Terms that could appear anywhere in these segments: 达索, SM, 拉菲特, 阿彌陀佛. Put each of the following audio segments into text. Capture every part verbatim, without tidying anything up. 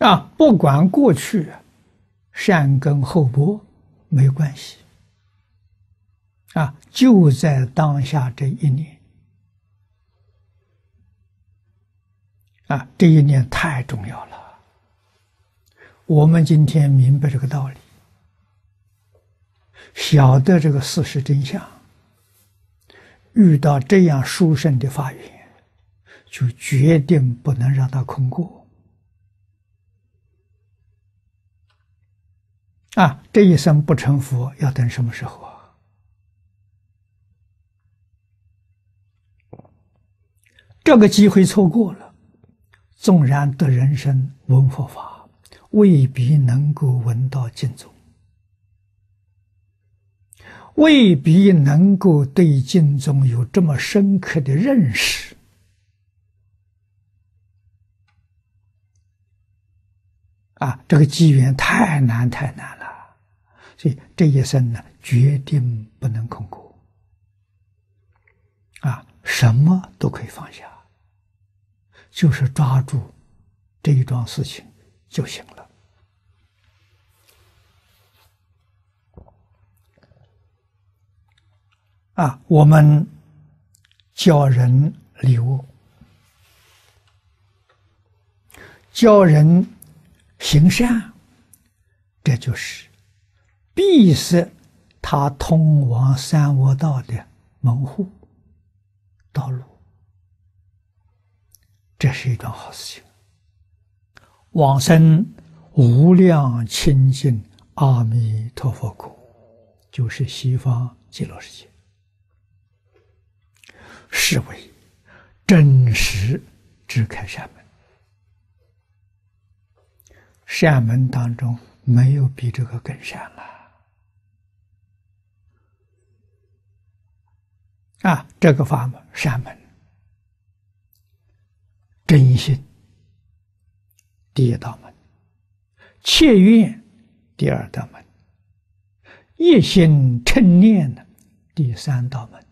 啊，不管过去善根厚薄没关系，啊，就在当下这一年，啊，这一年太重要了。我们今天明白这个道理，晓得这个事实真相，遇到这样殊胜的法缘，就决定不能让它空过。啊，这一生不成佛，要等什么时候啊？这个机会错过了，纵然得人身闻佛法，未必能够闻到净宗，未必能够对净宗有这么深刻的认识。啊，这个机缘太难太难了，所以这一生呢，决定不能空过。啊，什么都可以放下，就是抓住这一桩事情就行了。啊，我们教人理悟，教人行善，这就是闭塞他通往三恶道的门户道路，这是一桩好事情。往生无量清净阿弥陀佛国，就是西方极乐世界，是为真实之开善门，善门当中没有比这个更善了。啊，这个法门善门，真心第一道门，切愿第二道门，一心称念的第三道门。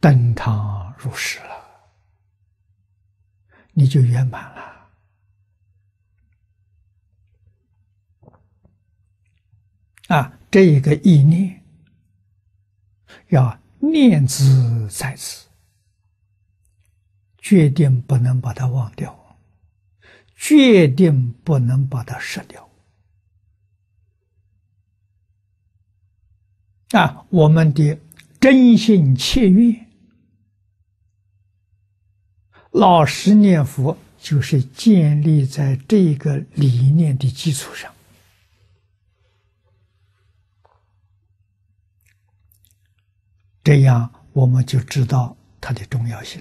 登堂入室了，你就圆满了。啊，这一个意念要念之在此，决定不能把它忘掉，决定不能把它舍掉。啊，我们的真心切愿，老实念佛，就是建立在这个理念的基础上。这样我们就知道它的重要性。